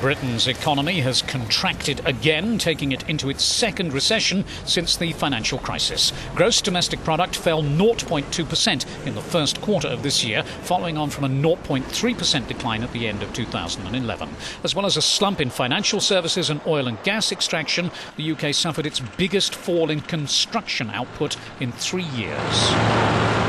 Britain's economy has contracted again, taking it into its second recession since the financial crisis. Gross domestic product fell 0.2% in the first quarter of this year, following on from a 0.3% decline at the end of 2011. As well as a slump in financial services and oil and gas extraction, the UK suffered its biggest fall in construction output in 3 years.